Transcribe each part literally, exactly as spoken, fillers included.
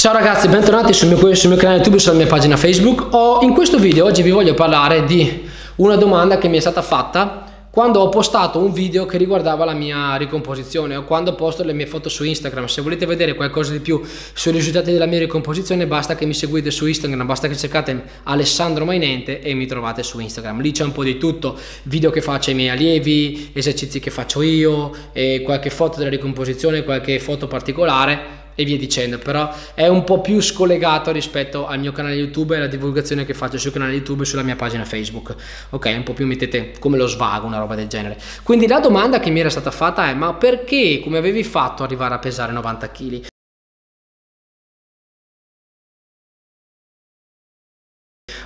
Ciao ragazzi, bentornati sul mio, sul mio canale YouTube e sulla mia pagina Facebook. Oh, in questo video oggi vi voglio parlare di una domanda che mi è stata fatta quando ho postato un video che riguardava la mia ricomposizione o quando posto le mie foto su Instagram. Se volete vedere qualcosa di più sui risultati della mia ricomposizione, basta che mi seguite su Instagram, basta che cercate Alessandro Mainente e mi trovate su Instagram. Lì c'è un po' di tutto, video che faccio ai miei allievi, esercizi che faccio io, e qualche foto della ricomposizione, qualche foto particolare e via dicendo. Però è un po' più scollegato rispetto al mio canale YouTube e alla divulgazione che faccio sul canale YouTube e sulla mia pagina Facebook, ok? Un po' più mettete come lo svago, una roba del genere. Quindi la domanda che mi era stata fatta è: ma perché, come avevi fatto arrivare a pesare novanta chili?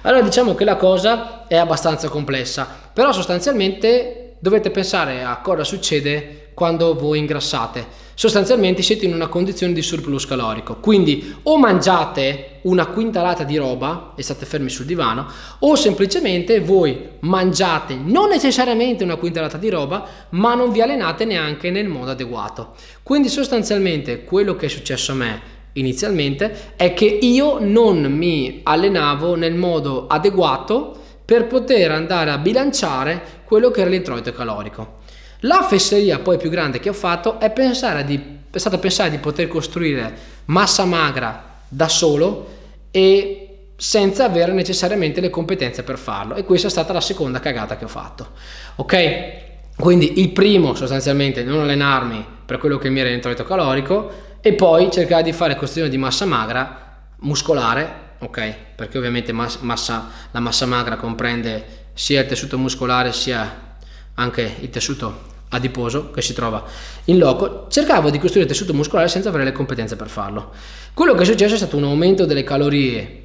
Allora, diciamo che la cosa è abbastanza complessa, però sostanzialmente dovete pensare a cosa succede quando voi ingrassate. Sostanzialmente siete in una condizione di surplus calorico, quindi o mangiate una quintalata di roba e state fermi sul divano, o semplicemente voi mangiate non necessariamente una quintalata di roba ma non vi allenate neanche nel modo adeguato. Quindi sostanzialmente quello che è successo a me inizialmente è che io non mi allenavo nel modo adeguato per poter andare a bilanciare quello che era l'introito calorico. La fesseria poi più grande che ho fatto è, pensare di, è stata pensare di poter costruire massa magra da solo e senza avere necessariamente le competenze per farlo, e questa è stata la seconda cagata che ho fatto, ok? Quindi il primo sostanzialmente non allenarmi per quello che mi era l'introito calorico e poi cercare di fare costruzione di massa magra muscolare, ok? Perché ovviamente massa, massa, la massa magra comprende sia il tessuto muscolare sia anche il tessuto adiposo che si trova in loco. Cercavo di costruire tessuto muscolare senza avere le competenze per farlo. Quello che è successo è stato un aumento delle calorie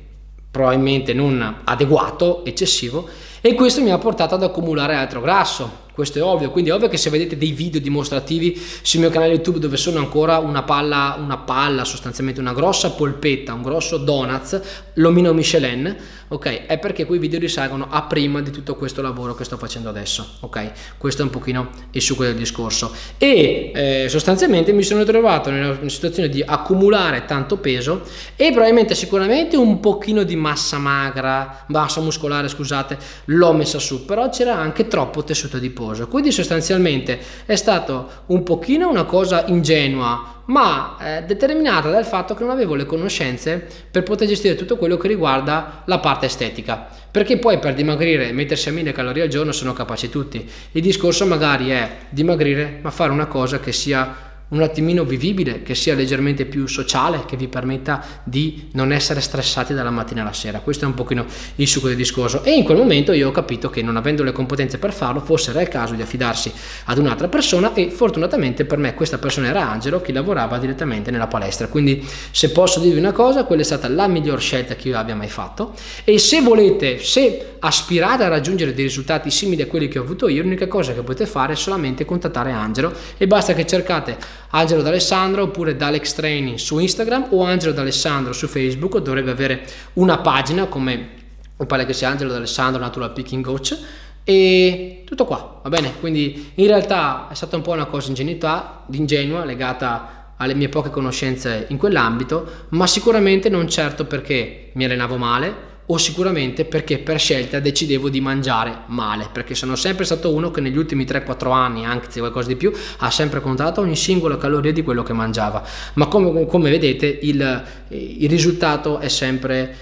probabilmente non adeguato, eccessivo, e questo mi ha portato ad accumulare altro grasso. Questo è ovvio, quindi è ovvio che se vedete dei video dimostrativi sul mio canale YouTube dove sono ancora una palla, una palla sostanzialmente una grossa polpetta, un grosso donuts, l'omino Michelin, ok, è perché quei video risalgono a prima di tutto questo lavoro che sto facendo adesso, ok? Questo è un pochino il succo del discorso. E eh, sostanzialmente mi sono trovato nella situazione di accumulare tanto peso e probabilmente sicuramente un pochino di massa magra, massa muscolare, scusate, l'ho messa su, però c'era anche troppo tessuto adiposo. Quindi sostanzialmente è stato un pochino una cosa ingenua ma eh, determinata dal fatto che non avevo le conoscenze per poter gestire tutto quello che riguarda la parte estetica, perché poi per dimagrire e mettersi a mille calorie al giorno sono capaci tutti. Il discorso magari è dimagrire ma fare una cosa che sia un attimino vivibile, che sia leggermente più sociale, che vi permetta di non essere stressati dalla mattina alla sera. Questo è un pochino il succo del discorso, e in quel momento io ho capito che non avendo le competenze per farlo forse era il caso di affidarsi ad un'altra persona, e fortunatamente per me questa persona era Angelo, che lavorava direttamente nella palestra. Quindi se posso dirvi una cosa, quella è stata la miglior scelta che io abbia mai fatto, e se volete, se aspirate a raggiungere dei risultati simili a quelli che ho avuto io, l'unica cosa che potete fare è solamente contattare Angelo, e basta che cercate Angelo D'Alessandro oppure D'Alex Training su Instagram o Angelo D'Alessandro su Facebook. Dovrebbe avere una pagina, come mi pare che sia Angelo D'Alessandro Natural Picking Coach, e tutto qua, va bene? Quindi in realtà è stata un po' una cosa ingenuità, ingenua, legata alle mie poche conoscenze in quell'ambito, ma sicuramente non certo perché mi allenavo male, o sicuramente perché per scelta decidevo di mangiare male, perché sono sempre stato uno che negli ultimi tre quattro anni, anzi qualcosa di più, ha sempre contato ogni singola caloria di quello che mangiava. Ma come, come vedete il, il risultato è sempre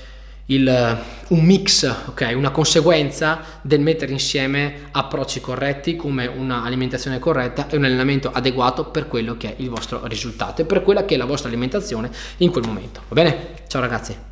il, un mix, okay? Una conseguenza del mettere insieme approcci corretti come un'alimentazione corretta e un allenamento adeguato per quello che è il vostro risultato e per quella che è la vostra alimentazione in quel momento, va bene? Ciao ragazzi!